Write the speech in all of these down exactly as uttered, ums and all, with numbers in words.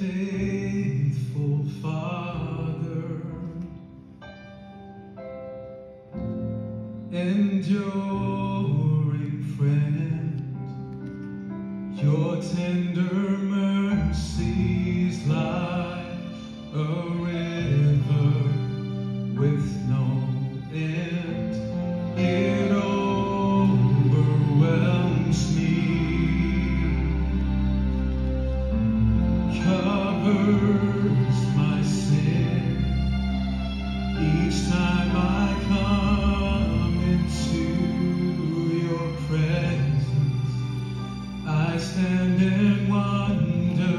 faithful Father, enduring friend, your tender mercies lie a river with no end. It overwhelms me, covers my sin each time I come into your presence. I stand and wonder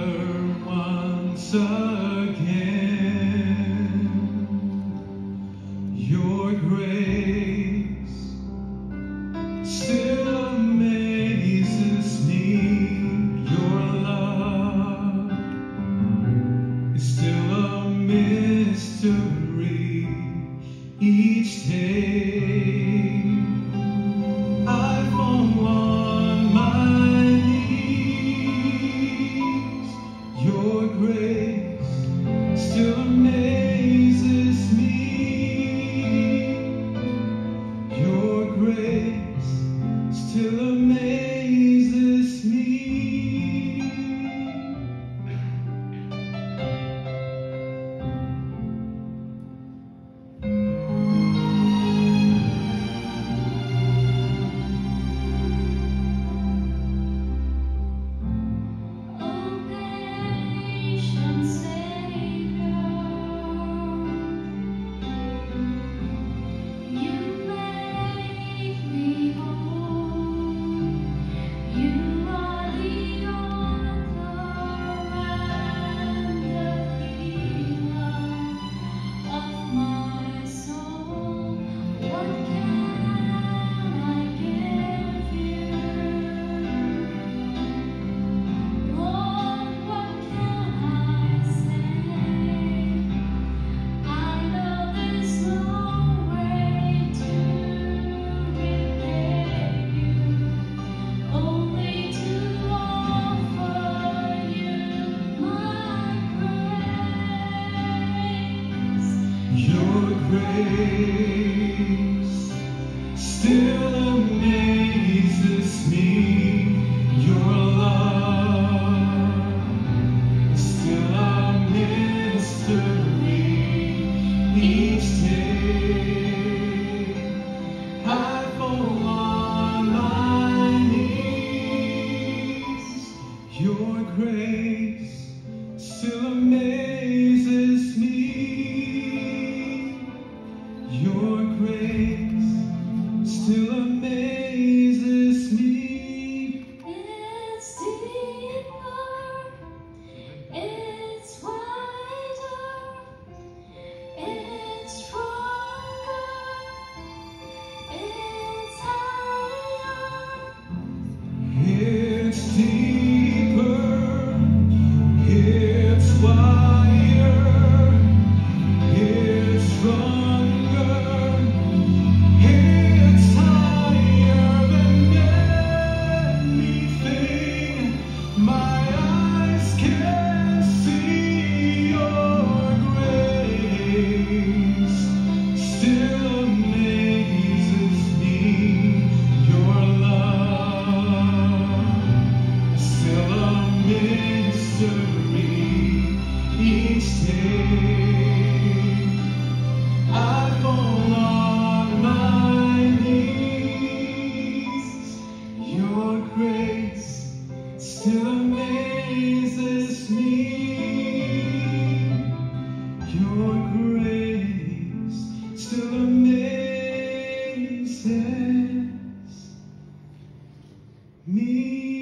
once again, your grace still amazes me, your love is still a mystery each day. I fall on my knees, your grace still amazes me, your grace still amazes me. O patient Savior, you make me whole. You are the author and the healer of my soul. What can I give you? Lord, what can I say? I know there's no way to repay you, only to offer you my praise. Your grace still amazes me, your love is still a mystery each day. I fall on my knees, your grace still amazes me, your grace still amazes me. It's deeper, it's wider, it's stronger, it's higher. It's deeper, it's wider, it's stronger, it's higher than anything my eyes can see. Your grace still amazes me, your love is still a mystery each day. I fall on my knees, your grace still amazes me, your grace still amazes me.